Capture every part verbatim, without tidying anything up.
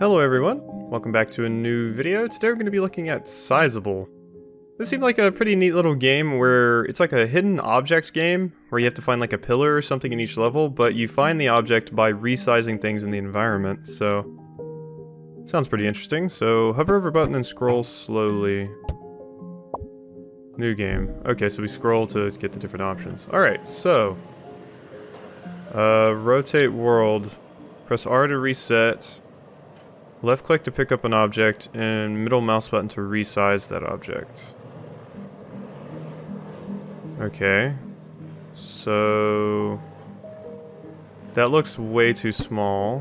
Hello everyone, welcome back to a new video. Today we're going to be looking at Sizeable. This seemed like a pretty neat little game where it's like a hidden object game where you have to find like a pillar or something in each level, but you find the object by resizing things in the environment, so... Sounds pretty interesting, so hover over button and scroll slowly. New game. Okay, so we scroll to get the different options. Alright, so... Uh, rotate world. Press R to reset. Left click to pick up an object, and middle mouse button to resize that object. Okay. So... that looks way too small.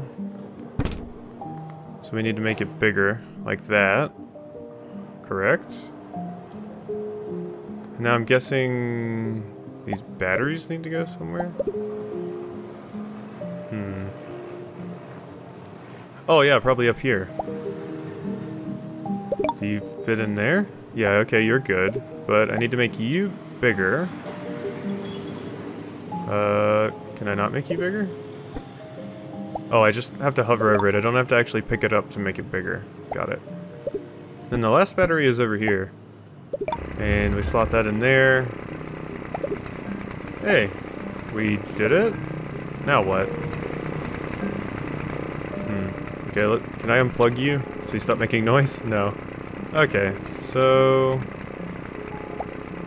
So we need to make it bigger, like that. Correct? Now I'm guessing... these batteries need to go somewhere? Hmm... Oh yeah, probably up here. Do you fit in there? Yeah, okay, you're good. But I need to make you bigger. Uh, can I not make you bigger? Oh, I just have to hover over it. I don't have to actually pick it up to make it bigger. Got it. Then the last battery is over here. And we slot that in there. Hey, we did it? Now what? Okay, look, can I unplug you so you stop making noise? No. Okay, so...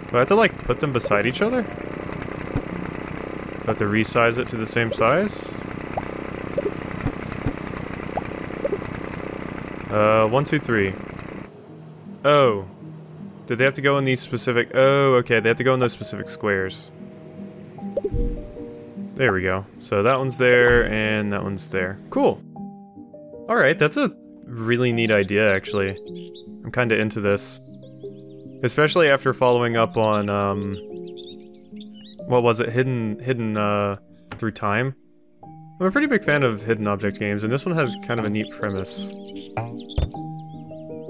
do I have to, like, put them beside each other? Do I have to resize it to the same size? Uh, one, two, three. Oh. Do they have to go in these specific... oh, okay, they have to go in those specific squares. There we go. So that one's there, and that one's there. Cool. Alright, that's a really neat idea, actually. I'm kinda into this. Especially after following up on, um... what was it? Hidden, hidden, uh... through time? I'm a pretty big fan of hidden object games, and this one has kind of a neat premise.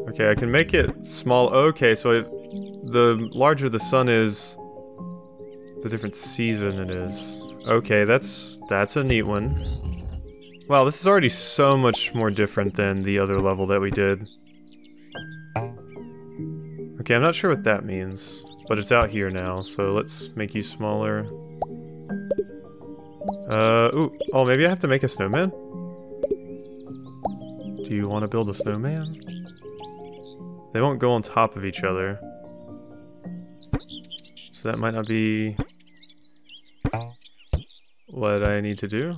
Okay, I can make it small... okay, so I, the larger the sun is... the different season it is. Okay, that's... that's a neat one. Wow, this is already so much more different than the other level that we did. Okay, I'm not sure what that means, but it's out here now, so let's make you smaller. Uh, ooh, oh, maybe I have to make a snowman? Do you want to build a snowman? They won't go on top of each other. So that might not be... what I need to do.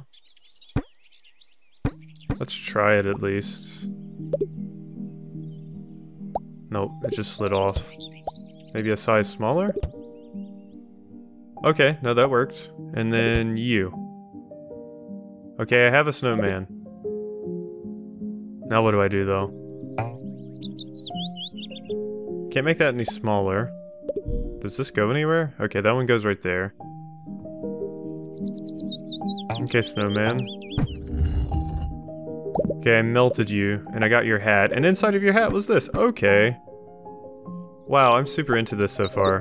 Let's try it at least. Nope, it just slid off. Maybe a size smaller? Okay, no, that worked. And then you. Okay, I have a snowman. Now what do I do, though? Can't make that any smaller. Does this go anywhere? Okay, that one goes right there. Okay, snowman. Okay, I melted you, and I got your hat, and inside of your hat was this. Okay. Wow, I'm super into this so far.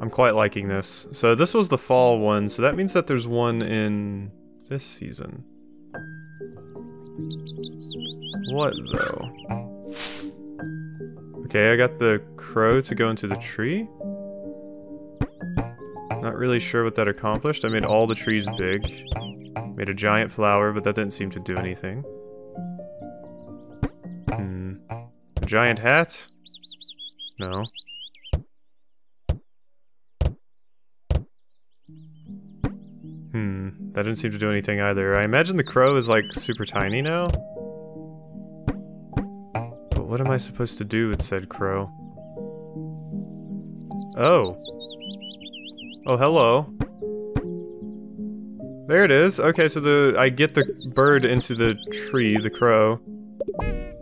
I'm quite liking this. So this was the fall one, so that means that there's one in this season. What, though? Okay, I got the crow to go into the tree. Not really sure what that accomplished. I made all the trees big. Made a giant flower, but that didn't seem to do anything. Hmm. A giant hat? No. Hmm. That didn't seem to do anything either. I imagine the crow is, like, super tiny now? But what am I supposed to do with said crow? Oh. Oh, hello. There it is. Okay, so the I get the bird into the tree, the crow.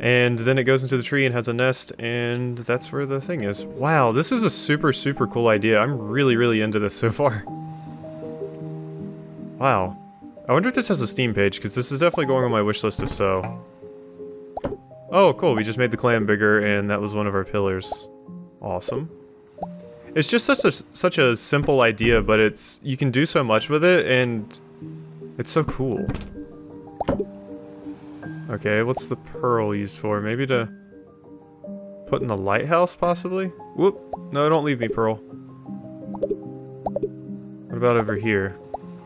And then it goes into the tree and has a nest, and that's where the thing is. Wow, this is a super, super cool idea. I'm really, really into this so far. Wow. I wonder if this has a Steam page, because this is definitely going on my wish list if so. Oh, cool. We just made the clam bigger, and that was one of our pillars. Awesome. It's just such a, such a simple idea, but it's you can do so much with it, and... it's so cool. Okay, what's the pearl used for? Maybe to put in the lighthouse, possibly? Whoop! No, don't leave me, pearl. What about over here?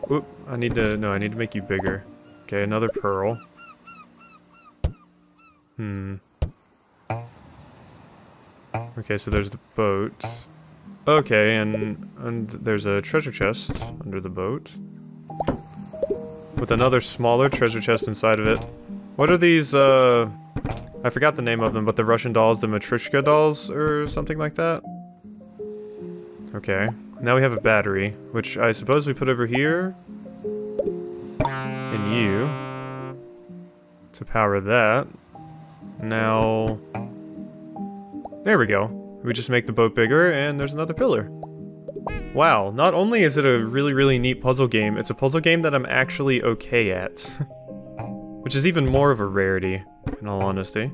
Whoop! I need to... No, I need to make you bigger. Okay, another pearl. Hmm. Okay, so there's the boat. Okay, and, and there's a treasure chest under the boat. With another smaller treasure chest inside of it. What are these, uh... I forgot the name of them, but the Russian dolls, the Matryoshka dolls, or something like that? Okay. Now we have a battery, which I suppose we put over here. In you. To power that. Now... There we go. We just make the boat bigger, and there's another pillar. Wow, not only is it a really, really neat puzzle game, it's a puzzle game that I'm actually okay at. Which is even more of a rarity, in all honesty.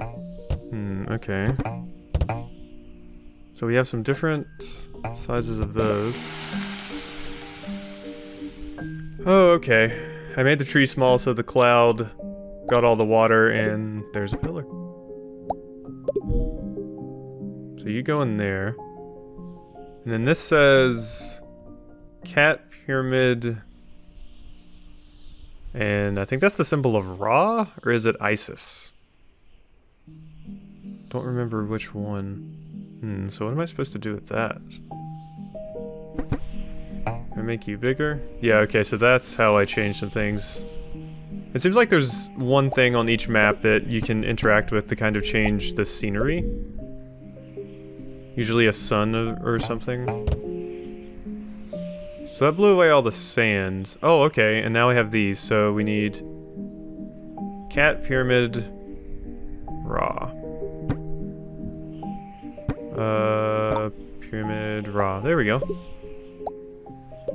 Hmm, okay. So we have some different sizes of those. Oh, okay. I made the tree small so the cloud got all the water, and there's a pillar. So you go in there, and then this says cat pyramid, and I think that's the symbol of Ra, or is it Isis? Don't remember which one. Hmm, so what am I supposed to do with that? Can I make you bigger? Yeah, okay, so that's how I changed some things. It seems like there's one thing on each map that you can interact with to kind of change the scenery. Usually a sun or something. So that blew away all the sand. Oh, okay, and now we have these. So we need cat pyramid Ra. Uh, pyramid Ra. There we go.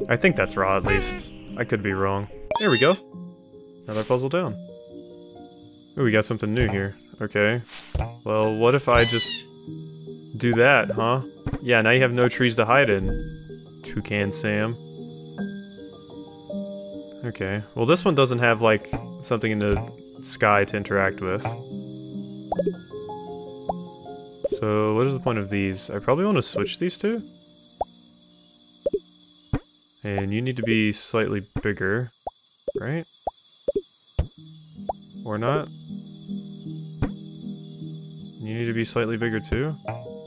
I think that's Ra, at least. I could be wrong. There we go. Another puzzle down. Ooh, we got something new here. Okay. Well, what if I just... do that, huh? Yeah, now you have no trees to hide in. Toucan Sam. Okay. Well, this one doesn't have, like, something in the sky to interact with. So, what is the point of these? I probably want to switch these two. And you need to be slightly bigger, right? Or not. You need to be slightly bigger, too.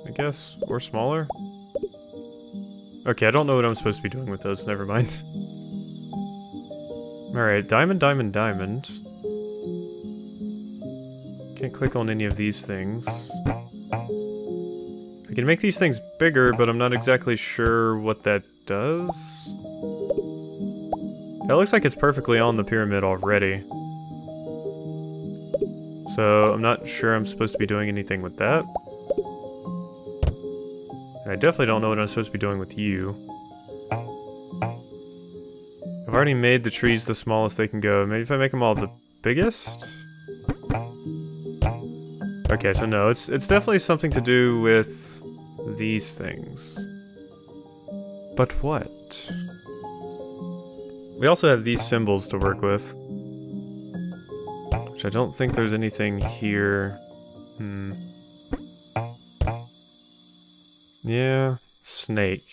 I guess, or smaller. Okay, I don't know what I'm supposed to be doing with those, never mind. Alright, diamond, diamond, diamond. Can't click on any of these things. I can make these things bigger, but I'm not exactly sure what that does. That looks like it's perfectly on the pyramid already. So, I'm not sure I'm supposed to be doing anything with that. I definitely don't know what I'm supposed to be doing with you. I've already made the trees the smallest they can go. Maybe if I make them all the biggest? Okay, so no, it's it's definitely something to do with these things. But what? We also have these symbols to work with. Which I don't think there's anything here. Hmm. Yeah, snake.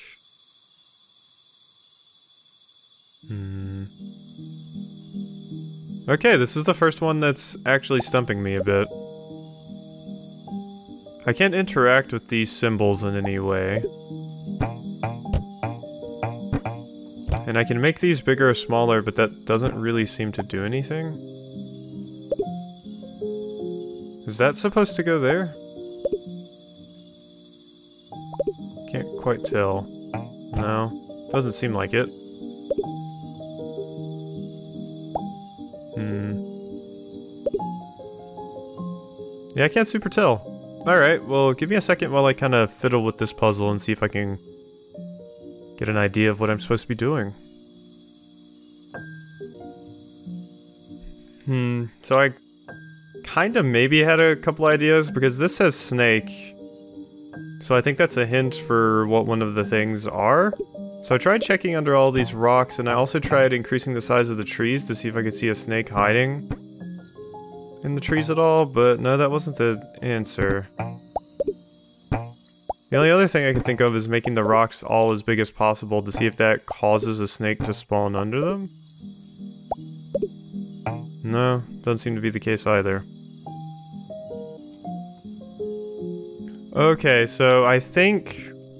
Hmm. Okay, this is the first one that's actually stumping me a bit. I can't interact with these symbols in any way. And I can make these bigger or smaller, but that doesn't really seem to do anything. Is that supposed to go there? Can't quite tell. No, doesn't seem like it. Hmm. Yeah, I can't super tell. Alright, well, give me a second while I kind of fiddle with this puzzle and see if I can get an idea of what I'm supposed to be doing. Hmm, so I kind of maybe had a couple ideas, because this says snake. So I think that's a hint for what one of the things are. So I tried checking under all these rocks, and I also tried increasing the size of the trees to see if I could see a snake hiding. in the trees at all, but no, that wasn't the answer. The only other thing I can think of is making the rocks all as big as possible to see if that causes a snake to spawn under them. No, doesn't seem to be the case either. Okay, so I think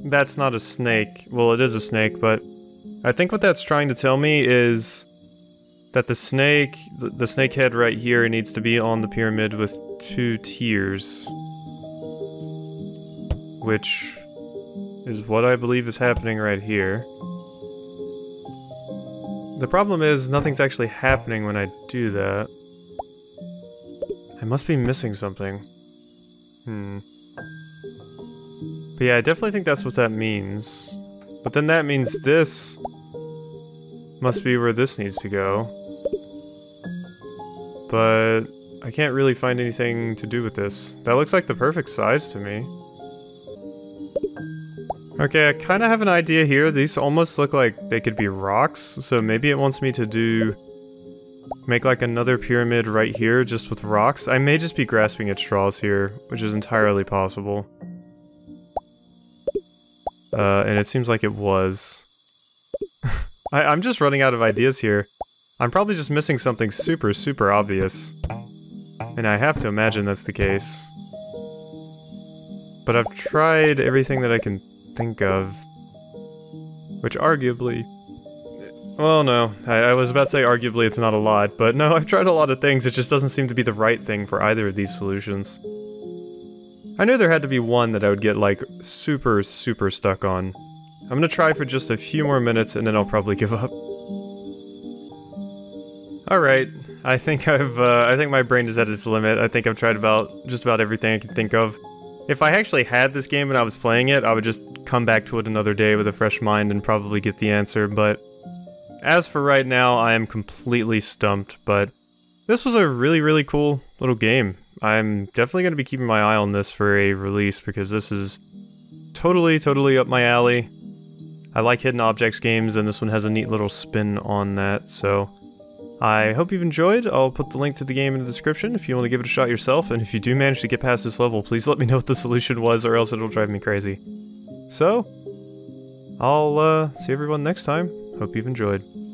that's not a snake. Well, it is a snake, but I think what that's trying to tell me is that the snake, the, the snake head right here needs to be on the pyramid with two tiers, which is what I believe is happening right here. The problem is nothing's actually happening when I do that. I must be missing something. Hmm. But yeah, I definitely think that's what that means. But then that means this must be where this needs to go. But I can't really find anything to do with this. That looks like the perfect size to me. Okay, I kind of have an idea here. These almost look like they could be rocks. So maybe it wants me to do... make like another pyramid right here just with rocks. I may just be grasping at straws here, which is entirely possible. Uh, and it seems like it was. I, I'm just running out of ideas here. I'm probably just missing something super, super obvious. And I have to imagine that's the case. But I've tried everything that I can think of. Which arguably... Well, no. I, I was about to say arguably it's not a lot, but no, I've tried a lot of things. It just doesn't seem to be the right thing for either of these solutions. I knew there had to be one that I would get, like, super, super stuck on. I'm gonna try for just a few more minutes, and then I'll probably give up. Alright, I think I've, uh, I think my brain is at its limit. I think I've tried about just about everything I can think of. If I actually had this game and I was playing it, I would just come back to it another day with a fresh mind and probably get the answer, but... as for right now, I am completely stumped, but... this was a really, really cool little game. I'm definitely going to be keeping my eye on this for a release because this is totally, totally up my alley. I like hidden objects games and this one has a neat little spin on that, so I hope you've enjoyed. I'll put the link to the game in the description if you want to give it a shot yourself, and if you do manage to get past this level, please let me know what the solution was or else it'll drive me crazy. So, I'll uh, see everyone next time. Hope you've enjoyed.